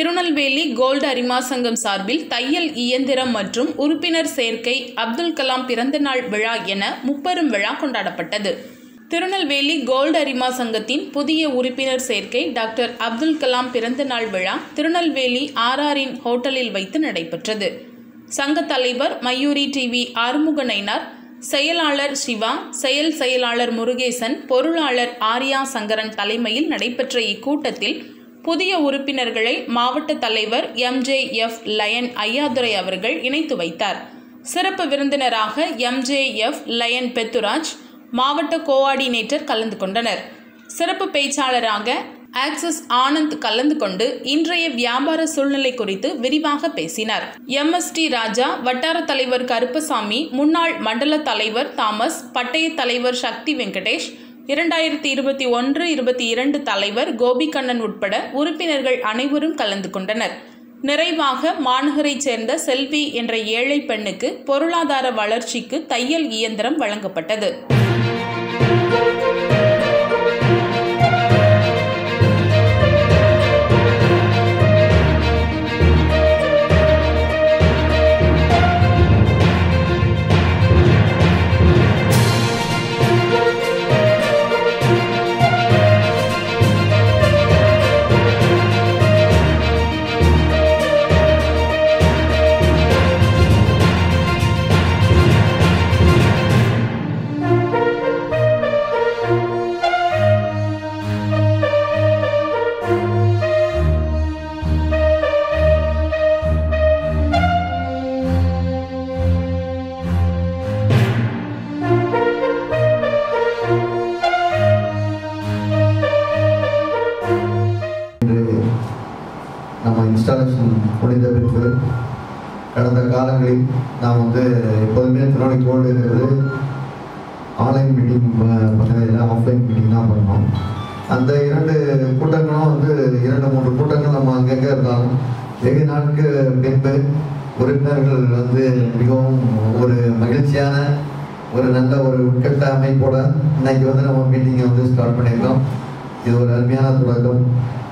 Tirunelveli gold அரிமா சங்கம் சார்பில் தையல் இயந்திரம் மற்றும் உறுப்பினர் சேர்க்கை அப்துல் கலாம் பிறந்தநாள் விழா என முப்பெரும் விழா கொண்டாடப்பட்டது. திருநெல்வேலி கோல்ட் அரிமா சங்கத்தின் புதிய உறுப்பினர் சேர்க்கை டாக்டர் அப்துல் கலாம் பிறந்தநாள் விழா திருநெல்வேலி RRin ஹோட்டலில் வைத்து நடைபெற்றது. சங்க தலைவர் மையூரி TV ஆறுமுகனைனார், செயலாளர் சிவா, செயலாளர் முருகேசன், பொருளாளர் ஆரியா சங்கரன் தலைமையில் நடைபெற்ற இக்கூட்டத்தில் புதிய உறுப்பினர்களை மாவட்ட தலைவர் MJF லயன் ஐயாதுரை அவர்கள் இணைத்து வைத்தார். சிறப்பு விருந்தினராக MJF லயன் பெத்துராஜ், மாவட்ட கோஆர்டினேட்டர் கலந்து கொண்டனர். சிறப்பு பேச்சாளராக ஆக்சஸ் ஆனந்த் கலந்து கொண்டு இன்றைய வியாபார சூழ்நிலை குறித்து விரிவாக பேசினார். MST ராஜா, வட்டார தலைவர் கருப்பசாமி, முன்னாள் மண்டல தலைவர் தாமஸ், பட்டய தலைவர் சக்தி வெங்கடேஷ், 2021-22 தலைவர் கோபிகண்ணன் உட்பட உறுப்பினர்கள் அனைவரும் கலந்து கொண்டனர். நிறைவாக மாநகரைச் சேர்ந்த செல்வி என்ற ஏழை பெண்ணுக்கு பொருளாதார வளர்ச்சிக்கு தையல் இயந்திரம் வழங்கப்பட்டது. நம்ம இன்ஸ்டாலேஷன் முடிந்த பிறகு கடந்த காலங்களில் நாம் எப்போதுமே திருவண்ணாமலை இருக்கிறது ஆன்லைன் மீட்டிங் பண்ணதில்லை, ஆஃப்லைன் மீட்டிங் தான் பண்ணோம். அந்த 2 கூட்டங்களும் 2-3 கூட்டங்கள் நம்ம அங்கங்கே இருந்தாலும் வெகு நாட்கு பின்பு உறுப்பினர்கள் மிகவும் ஒரு மகிழ்ச்சியான ஒரு நல்ல ஒரு உட்கட்ட அமைப்போட இன்றைக்கி நம்ம மீட்டிங்கை ஸ்டார்ட் பண்ணியிருக்கோம். இது ஒரு அருமையான தொடக்கம்.